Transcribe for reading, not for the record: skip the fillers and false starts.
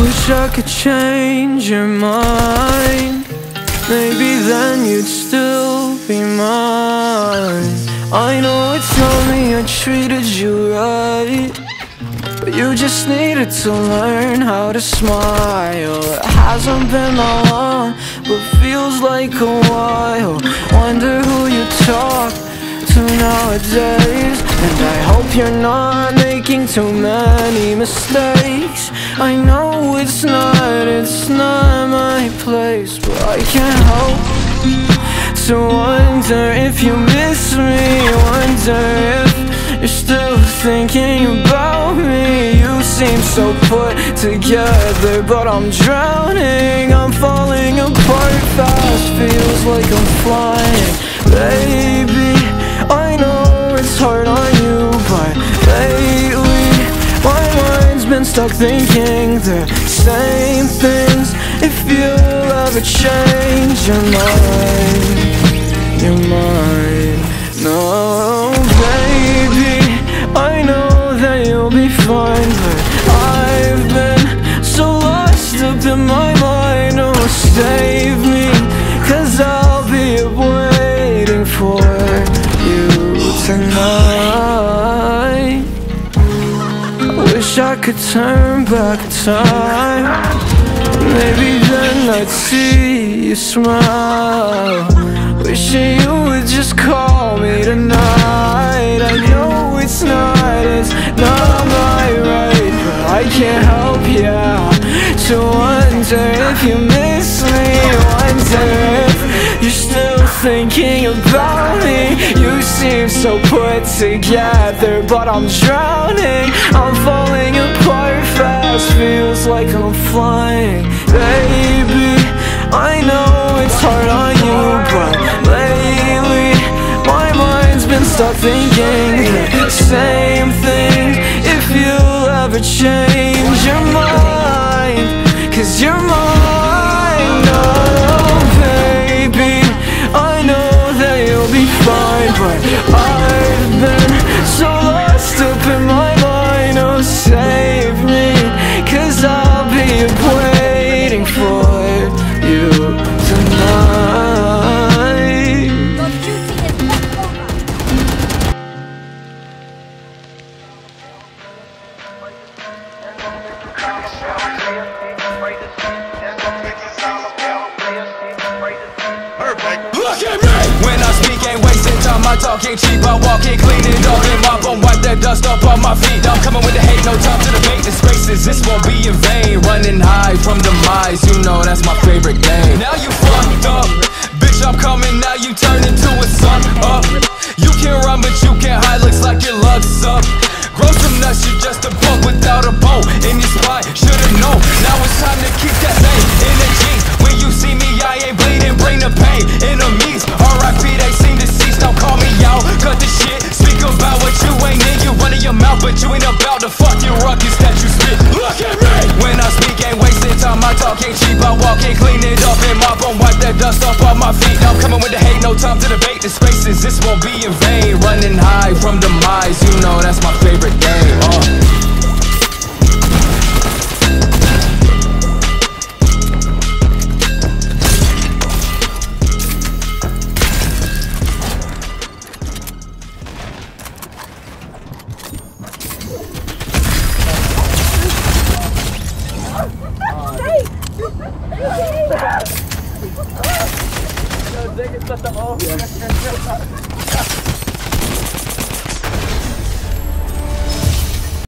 Wish I could change your mind. Maybe then you'd still be mine. I know it's only I treated you right, but you just needed to learn how to smile. It hasn't been that long, but feels like a while. Wonder who you talk to nowadays, and I hope you're not making too many mistakes. I know it's not my place, but I can't help to wonder if you miss me. Wonder if you're still thinking about me. You seem so put together, but I'm drowning. I'm falling apart fast, feels like I'm flying. Baby, I know it's hard on you, but lately my mind's been stuck thinking the same things. If you ever change your mind, you're mine. No, baby, I know that you'll be fine, but I've been so lost up in my mind. Oh, save me, 'cause I'll be waiting for you tonight. I wish I could turn back time. Maybe then I'd see you smile. Wishing you would just call me tonight. I know it's not my right, but I can't help, yeah, to wonder if you miss me. Wonder if you're still thinking about me. You seem so put together, but I'm drowning. I'm falling apart fast, feels like I'm flying. Baby, I know it's hard on you, but lately my mind's been stuck thinking the same thing. If you'll ever change your mind, 'cause you're mine. Oh, baby, I know that you'll be fine, but I've been so lost up in my mind. Oh, save me, 'cause I'll be waiting for you tonight. My talk ain't cheap, I walk it, clean it all and mop and wipe that dust off on my feet. I'm coming with the hate, no time to debate the spaces, this won't be in vain. Running high from demise, you know that's my favorite game. Now you fucked up, bitch, I'm coming, now you turn into a suck up. You can run but you can't hide, looks like your luck's up. Grow some nuts, you just a bug without a bow in your spine, should've known. Now it's time to keep that same energy. When you see me, I ain't bleeding, bring the pain. Enemies, R.I.P. they seem deceased. Don't call me out, cut the shit. Speak about what you ain't in, you running your mouth, but you ain't about the fucking ruckus that you spit. Look at me! When I speak, ain't wasting time. My talk ain't cheap, I walk it, clean it up and mop and wipe that dust off on my feet. I'm coming with the hate, no time to debate the spaces, this won't be in vain. Running high from demise, you know that's my favorite game. Take it, shut the off.